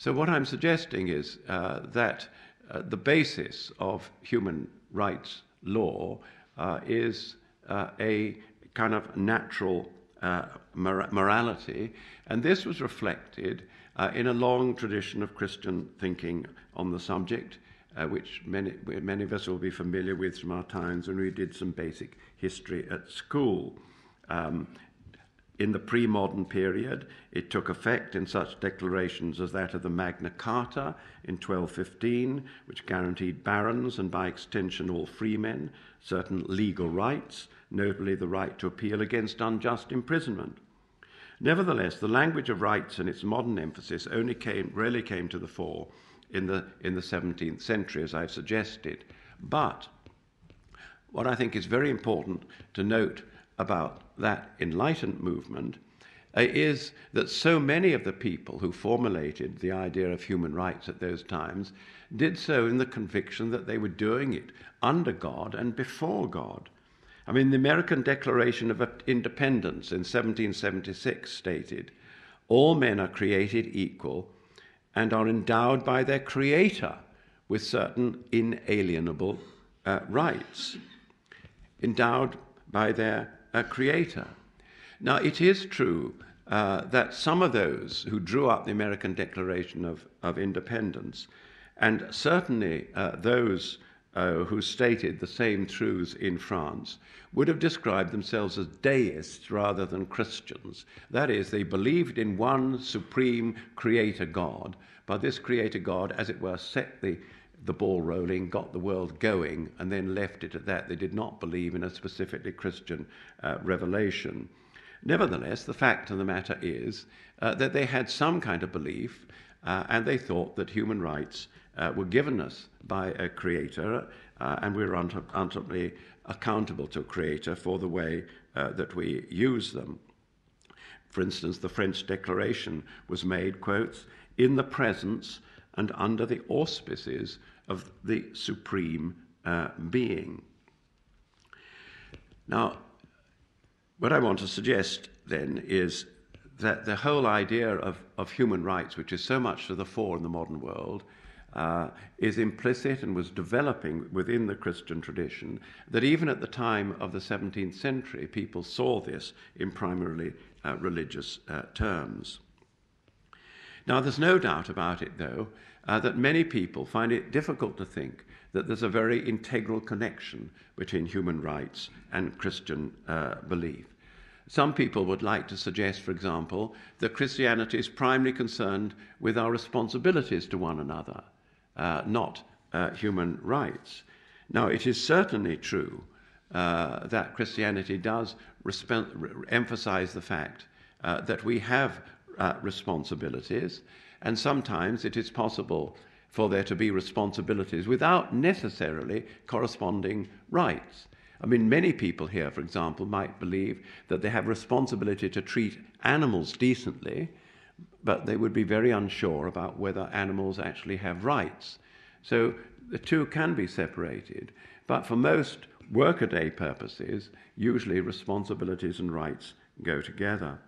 So what I'm suggesting is that the basis of human rights law is a kind of natural morality, and this was reflected in a long tradition of Christian thinking on the subject, which many of us will be familiar with from our times when we did some basic history at school. In the pre-modern period, it took effect in such declarations as that of the Magna Carta in 1215, which guaranteed barons and by extension all freemen certain legal rights, notably the right to appeal against unjust imprisonment. Nevertheless, the language of rights and its modern emphasis only really came to the fore in the 17th century, as I've suggested. But what I think is very important to note about that enlightened movement is that so many of the people who formulated the idea of human rights at those times did so in the conviction that they were doing it under God and before God. I mean, the American Declaration of Independence in 1776 stated, "All men are created equal and are endowed by their Creator with certain inalienable rights." Endowed by their Creator. Now, it is true that some of those who drew up the American Declaration of Independence, and certainly those who stated the same truths in France, would have described themselves as deists rather than Christians. That is, they believed in one supreme creator God, but this creator God, as it were, set the ball rolling, got the world going, and then left it at that. They did not believe in a specifically Christian revelation. Nevertheless, the fact of the matter is that they had some kind of belief, and they thought that human rights were given us by a creator, and we're ultimately accountable to a creator for the way that we use them. For instance, the French Declaration was made, quotes, "in the presence and under the auspices of the Supreme Being." Now, what I want to suggest then is that the whole idea of human rights, which is so much to the fore in the modern world, is implicit and was developing within the Christian tradition, that even at the time of the 17th century, people saw this in primarily religious terms. Now, there's no doubt about it, though, that many people find it difficult to think that there's a very integral connection between human rights and Christian belief. Some people would like to suggest, for example, that Christianity is primarily concerned with our responsibilities to one another, not human rights. Now, it is certainly true that Christianity does emphasize the fact that we have responsibilities, and sometimes it is possible for there to be responsibilities without necessarily corresponding rights. I mean, many people here, for example, might believe that they have responsibility to treat animals decently, but they would be very unsure about whether animals actually have rights. So the two can be separated. But for most workaday purposes, usually responsibilities and rights go together.